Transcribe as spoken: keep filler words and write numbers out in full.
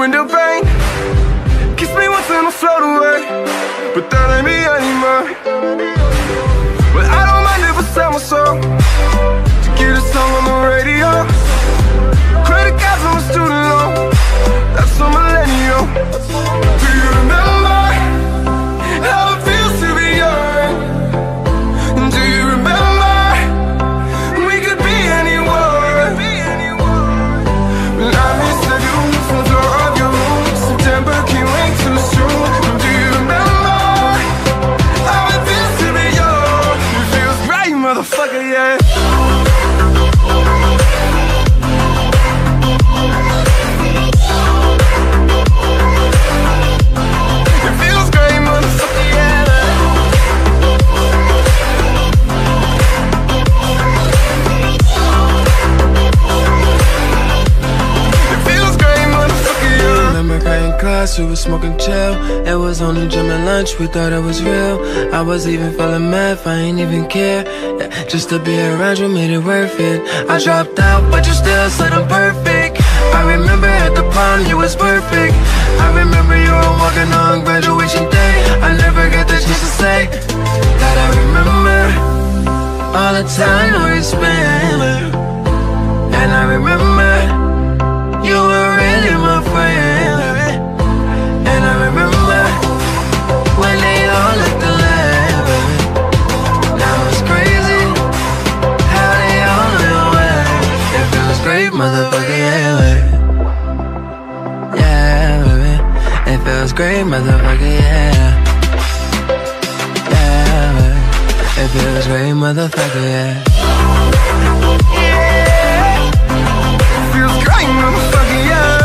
window pane. Kiss me once and I'll float away, but that ain't me anymore. But I don't mind if I sell my soul to get a song on the radio. Credit cards on my student loan, that's so millennial. Do you remember how it feels to be young? Do you remember we could be anywhere? But I miss the view from the floor of your room. September came way too soon. Do you remember how it feels to be young? It feels great, motherfucker, yeah. We were smoking chill, it was only gym and lunch, we thought it was real. I was even feeling math, I ain't even care, yeah. Just to be around you made it worth it. I dropped out, but you still said I'm perfect. I remember at the prom, you was perfect. I remember you were walking on graduation day. I never got the chance to say that I remember all the time we spent. And I remember you were really my friend. Motherfucker, yeah, baby. Yeah, baby. It feels great, motherfucker, yeah. Yeah, baby. It feels great, motherfucker, yeah. Yeah. It feels great, motherfucker, yeah.